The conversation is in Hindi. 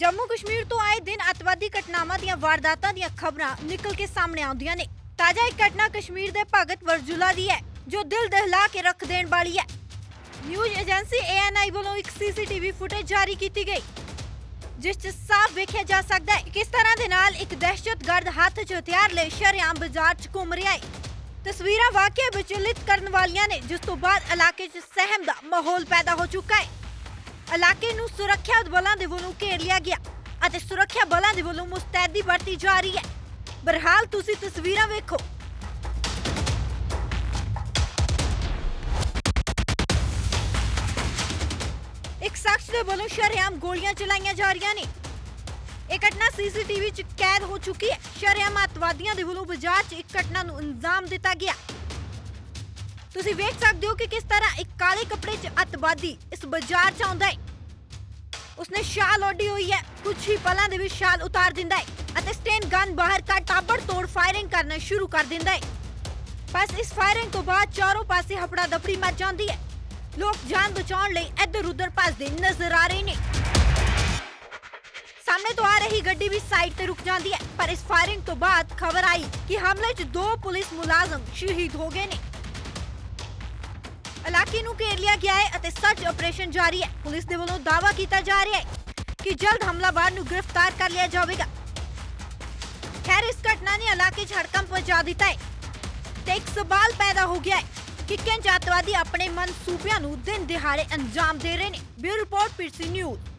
जम्मू कश्मीर तो आए दिन अतवादी घटनावां दीआं वारदातां दीआं खबरां निकल के सामने आउंदियां ने। ताजा एक घटना कश्मीर दे भगत वरजुला दी है जो दिल दहला के रख देण वाली है। न्यूज़ एजेंसी ANI वालों एक CCTV फुटेज जारी की गई जिस च साफ वेखिया जा सकता है किस तरह दे नाल एक दहशतगर्द हाथ च हथियार ले शरेआम बाजार च घूम रहा है। तस्वीरां वाकई विचलित करने वालियां ने, जिस तो बाद इलाके च सहम दा माहौल पैदा हो चुका है। इलाके नूं सुरक्षा बलों दे वल्लों घेर लिया गया अते सुरक्षा बलों दे वल्लों मुस्तैदी वरती जा रही है। बहरहाल तुसीं तस्वीरां वेखो। एक शख्स दे वल्लों शरेआम गोलियां चलाईयां जा रही ने। यह घटना CCTV च कैद हो चुकी है। शरेआम अतवादियों दे वल्लों बाजार च इस घटना नूं अंजाम दिता गया। तुसीं वेख सकदे हो कि किस तरह एक काले कपड़े च अतवादी इस बाजार च आउंदा है। उसने शाल ओढ़ी हुई है, कुछ ही पलां दे विच शाल उतार दिंदा है अते स्टेन गन बाहर का ताबड़ तोड़ फायरिंग करना शुरू कर दिंदा है। बस इस फायरिंग तो बाद चारों पासे हपड़ा दपड़ी मच जांदी है। लोग जान बचाने लई इधर उधर भजदे नजर आ रहे ने। सामने तो आ रही गड्डी भी साइड ते रुक जाती है, पर इस फायरिंग तो बाद खबर आई कि हमले च 2 पुलिस मुलाजम शहीद हो गए ने। इलाके नूं घेर लिया गया है अते सर्च ऑपरेशन जारी है। पुलिस दे वल्लों दावा कीता जा रहा है कि जल्द हमलावर नूं गिरफ्तार कर लिया जाएगा। खैर इस घटना ने इलाके च हड़कंप मचा दिता है। एक सवाल पैदा हो गया है कि किन जातवादी अपने मनसूबियां नूं दिन दिहाड़े अंजाम दे रहे हैं। Bureau report PTC news.